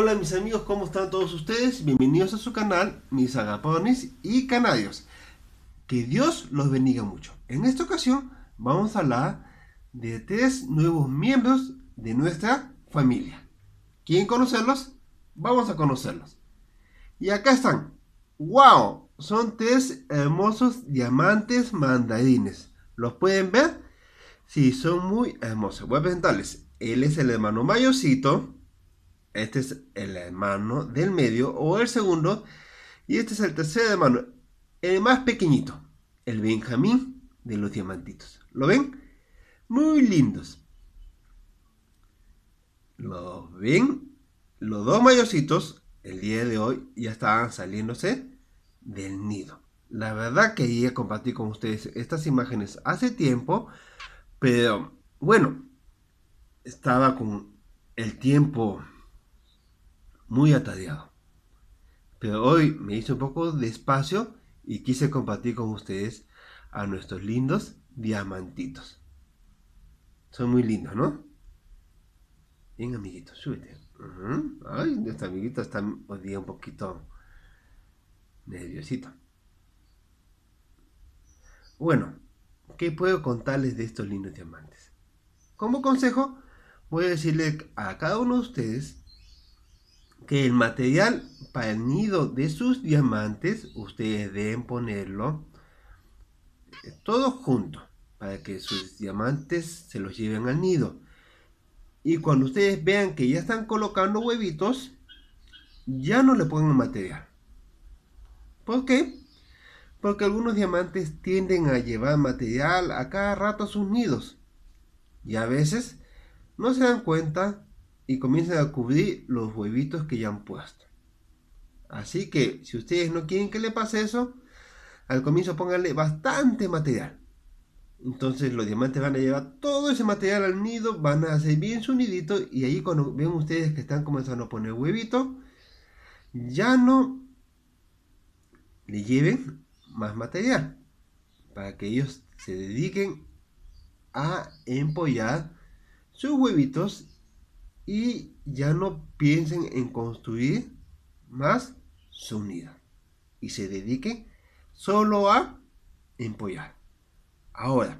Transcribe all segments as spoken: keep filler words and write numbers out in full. Hola mis amigos, ¿cómo están todos ustedes? Bienvenidos a su canal, mis agapornis y canarios. Que Dios los bendiga mucho. En esta ocasión vamos a hablar de tres nuevos miembros de nuestra familia. ¿Quieren conocerlos? Vamos a conocerlos. Y acá están. ¡Wow! Son tres hermosos diamantes mandarines. ¿Los pueden ver? Sí, son muy hermosos. Voy a presentarles. Él es el hermano mayorcito. Este es el hermano del medio o el segundo. Y este es el tercer hermano, el más pequeñito, el Benjamín de los diamantitos. ¿Lo ven? Muy lindos. ¿Lo ven? Los dos mayorcitos el día de hoy ya estaban saliéndose del nido. La verdad quería compartir con ustedes estas imágenes hace tiempo, pero bueno, estaba con el tiempo muy atareado, pero hoy me hice un poco de espacio y quise compartir con ustedes a nuestros lindos diamantitos. Son muy lindos, ¿no? Bien, amiguito, súbete. Uh-huh. Ay, nuestra amiguita está hoy día un poquito nerviosita. Bueno, ¿qué puedo contarles de estos lindos diamantes? Como consejo, voy a decirle a cada uno de ustedes que el material para el nido de sus diamantes ustedes deben ponerlo todo junto para que sus diamantes se los lleven al nido, y cuando ustedes vean que ya están colocando huevitos ya no le pongan material. ¿Por qué? Porque algunos diamantes tienden a llevar material a cada rato a sus nidos y a veces no se dan cuenta y comienzan a cubrir los huevitos que ya han puesto. Así que si ustedes no quieren que le pase eso, al comienzo pónganle bastante material. Entonces los diamantes van a llevar todo ese material al nido, van a hacer bien su nidito, y ahí cuando ven ustedes que están comenzando a poner huevitos, ya no le lleven más material, para que ellos se dediquen a empollar sus huevitos y ya no piensen en construir más su nido y se dediquen solo a empollar. Ahora,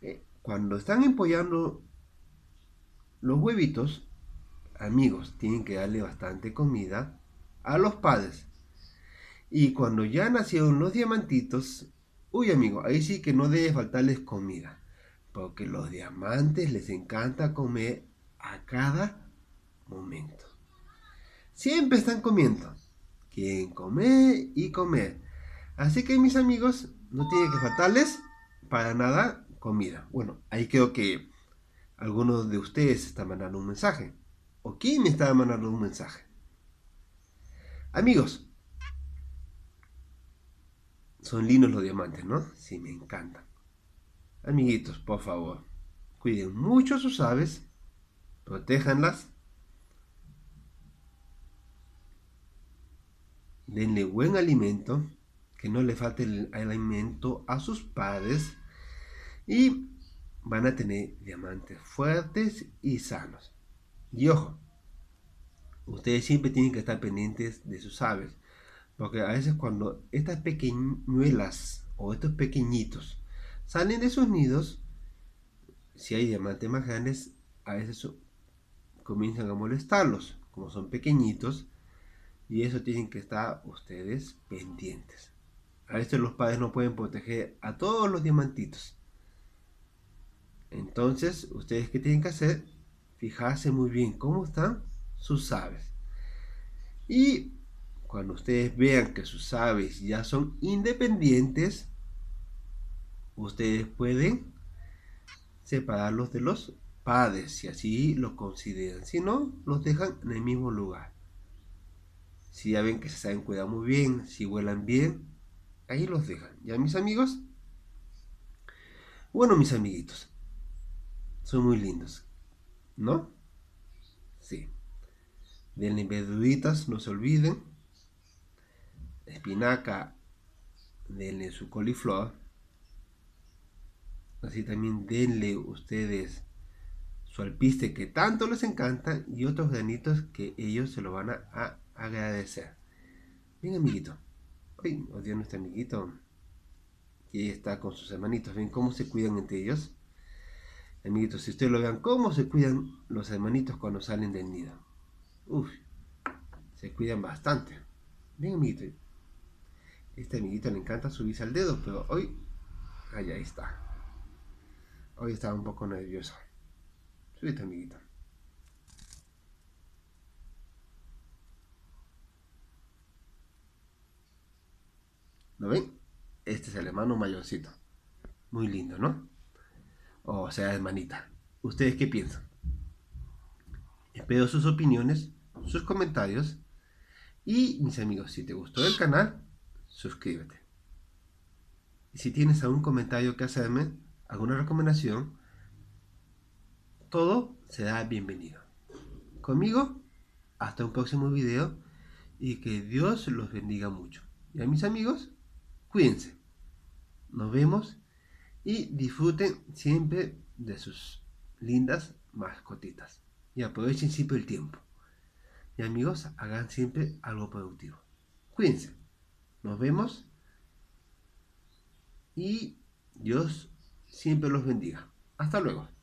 eh, cuando están empollando los huevitos, amigos, tienen que darle bastante comida a los padres. Y cuando ya nacieron los diamantitos, uy amigos, ahí sí que no debe faltarles comida, porque los diamantes les encanta comer a cada momento. Siempre están comiendo. Quieren comer y comer. Así que mis amigos, no tiene que faltarles para nada comida. Bueno, ahí creo que algunos de ustedes están mandando un mensaje. ¿O quién me está mandando un mensaje? Amigos, son lindos los diamantes, ¿no? Sí, me encantan. Amiguitos, por favor, cuiden mucho sus aves. Protéjanlas, denle buen alimento, que no le falte el alimento a sus padres, y van a tener diamantes fuertes y sanos. Y ojo, ustedes siempre tienen que estar pendientes de sus aves, porque a veces cuando estas pequeñuelas o estos pequeñitos salen de sus nidos, si hay diamantes más grandes, a veces son comienzan a molestarlos, como son pequeñitos, y eso tienen que estar ustedes pendientes. A veces los padres no pueden proteger a todos los diamantitos. Entonces, ustedes qué tienen que hacer, fijarse muy bien cómo están sus aves. Y cuando ustedes vean que sus aves ya son independientes, ustedes pueden separarlos de los padres, si así los consideran. Si no, los dejan en el mismo lugar. Si ya ven que se saben cuidar muy bien, si vuelan bien, ahí los dejan. ¿Ya, mis amigos? Bueno, mis amiguitos, son muy lindos, ¿no? Sí. Denle verduritas, no se olviden. Espinaca, denle su coliflor. Así también denle ustedes su alpiste que tanto les encanta y otros granitos que ellos se lo van a, a agradecer. Bien, amiguito. Uy, os dio nuestro amiguito. Y ahí está con sus hermanitos. Ven cómo se cuidan entre ellos. Amiguitos, si ustedes lo vean, cómo se cuidan los hermanitos cuando salen del nido. Uf, se cuidan bastante. Bien, amiguito. Este amiguito le encanta subirse al dedo, pero hoy... Ahí, ahí está. Hoy estaba un poco nervioso. Súbete, amiguito. ¿Lo ven? Este es el hermano mayorcito. Muy lindo, ¿no? O sea, hermanita. ¿Ustedes qué piensan? Espero sus opiniones, sus comentarios. Y, mis amigos, si te gustó el canal, suscríbete. Y si tienes algún comentario que hacerme, alguna recomendación, todo será bienvenido. Conmigo, hasta un próximo video y que Dios los bendiga mucho. Y a mis amigos, cuídense. Nos vemos y disfruten siempre de sus lindas mascotitas. Y aprovechen siempre el tiempo. Y amigos, hagan siempre algo productivo. Cuídense. Nos vemos y Dios siempre los bendiga. Hasta luego.